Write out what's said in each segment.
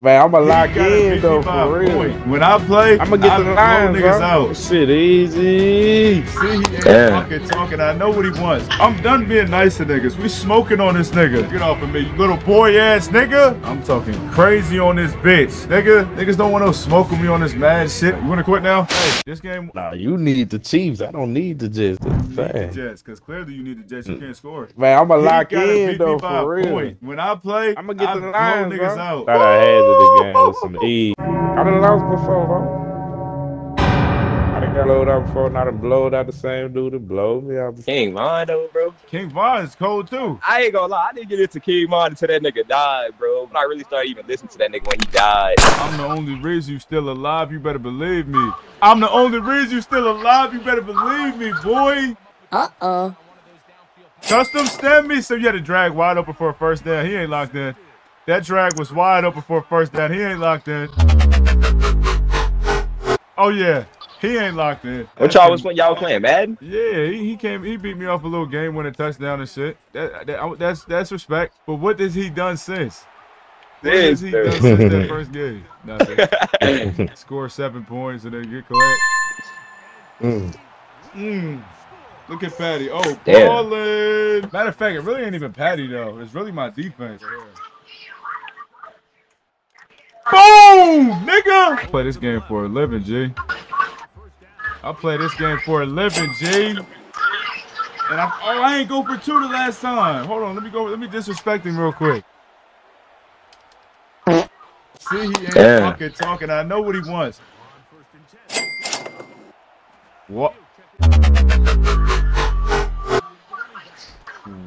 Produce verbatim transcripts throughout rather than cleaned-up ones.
Man, I'ma lock in though, for real. Point. When I play, I'ma get I the line, niggas out. Shit easy. See, he fucking talking. I know what he wants. I'm done being nice to niggas. We smoking on this nigga. Get off of me, you little boy ass nigga. I'm talking crazy on this bitch, nigga. Niggas don't want no smoke with me on this mad shit. You wanna quit now? Hey, this game. Nah, you need the Chiefs. I don't need the Jets. The Jets, cause clearly you need the Jets. You can't score. Man, I'ma lock in though, for real. Point. When I play, I'ma get I the line, niggas out. Thought I had the game with some E. I done lost before, bro. I done got blowed out before, and I done blowed out the same dude that blowed me out before. King Von though, bro. King Von is cold too. I ain't gonna lie, I didn't get into King Von until that nigga died, bro. But I really started even listening to that nigga when he died. I'm the only reason you still alive, you better believe me. I'm the only reason you still alive, you better believe me, boy. Uh-oh. Custom stem me, so you had to drag wide open for a first down. He ain't locked in. That drag was wide open for a first down. He ain't locked in. Oh, yeah. He ain't locked in. What y'all was y'all playing, Madden? Yeah, he, he came. He beat me off a little game winning touchdown and shit. That, that that's that's respect. But what has he done since? What has he done since that first game? Nothing. Score seven points and then get collect. Mm. Mm. Look at Patty. Oh, ballin'. Matter of fact, it really ain't even Patty, though. It's really my defense. Yeah. Boom, nigga. I play this game for a living, G. I play this game for a living, G. And I, oh, I ain't go for two the last time. Hold on, let me go. Let me disrespect him real quick. See, he ain't yeah. fucking talking. I know what he wants. What?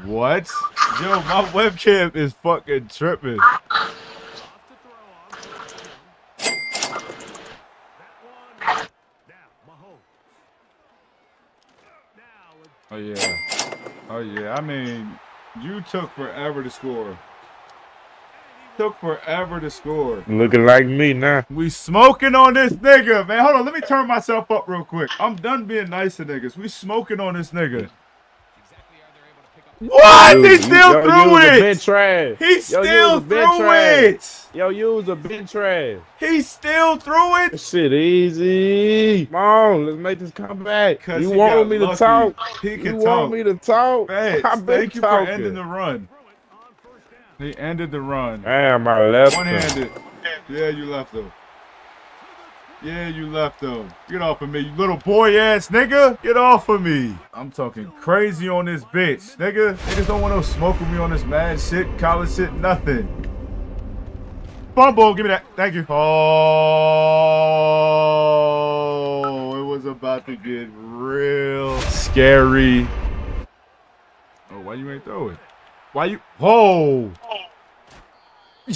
What? Yo, my webcam is fucking tripping. Oh, yeah. Oh, yeah. I mean, you took forever to score. Took forever to score. Looking like me now. We smoking on this nigga, man. Hold on. Let me turn myself up real quick. I'm done being nice to niggas. We smoking on this nigga. What? Dude, he still you, threw yo, it. He yo, still threw it. Yo, you was a bit trash. He still threw it. This shit easy. Come on, let's make this comeback. You wanted me lucky. to talk. He can you talk. want me to talk. Feds, thank you talking. for ending the run. He ended the run. Damn, I left him. One-handed. Yeah, you left him. Yeah, you left though. Get off of me, you little boy ass nigga. Get off of me. I'm talking crazy on this bitch, nigga. Niggas don't want no smoke with me on this mad shit, college shit, nothing. Bumble, give me that. Thank you. Oh, it was about to get real scary. Oh, why you ain't throw it? Why you? Oh. Go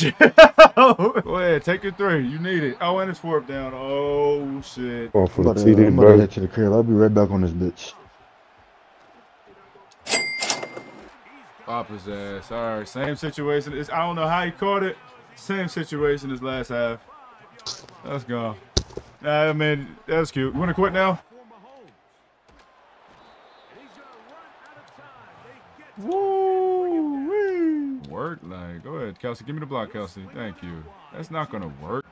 ahead, take your three. You need it. Oh, and it's fourth down. Oh shit. Oh, for the T D, I'm about to head to the crib. I'll be right back on this bitch. Pop his ass. All right, same situation. It's, I don't know how he caught it. Same situation as last half. Let's go. Nah, I mean, that was cute. You want to quit now? Work like go ahead, Kelsey, give me the block. Kelsey, thank you. That's not gonna work.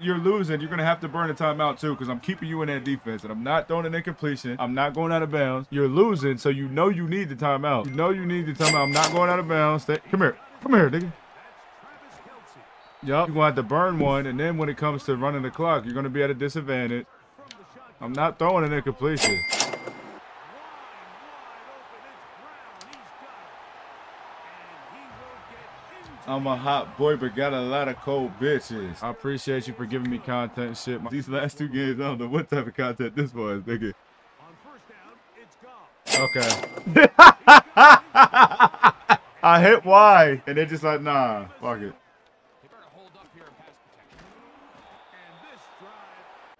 You're losing. You're gonna have to burn a timeout too, because I'm keeping you in that defense and I'm not throwing an incompletion. I'm not going out of bounds. You're losing, so you know you need the timeout. You know you need the timeout. I'm not going out of bounds. Stay. Come here, come here, nigga. Yup, you're gonna have to burn one, and then when it comes to running the clock, you're gonna be at a disadvantage. I'm not throwing an incompletion. I'm a hot boy, but got a lot of cold bitches. I appreciate you for giving me content and shit. These last two games, I don't know what type of content this was, nigga. On first down, it's gone. Okay. I hit Y, and they're just like, nah, fuck it.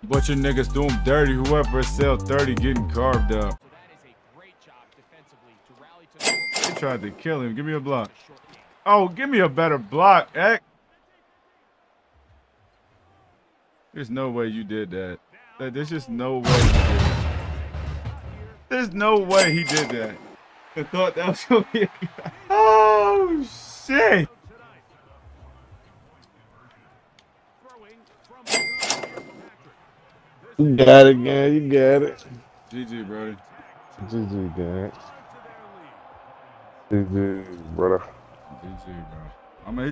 But your niggas doing dirty. Whoever sell thirty getting carved up. So that is a great job defensively to rally to... They tried to kill him. Give me a block. Oh, give me a better block, Eck. There's no way you did that. There's just no way you did that. There's no way he did that. I thought that was going to be a... Oh, shit. shit. You got it, man. You got it. G G, brody. G G, dad. G G, brother. G G, bro. I'm a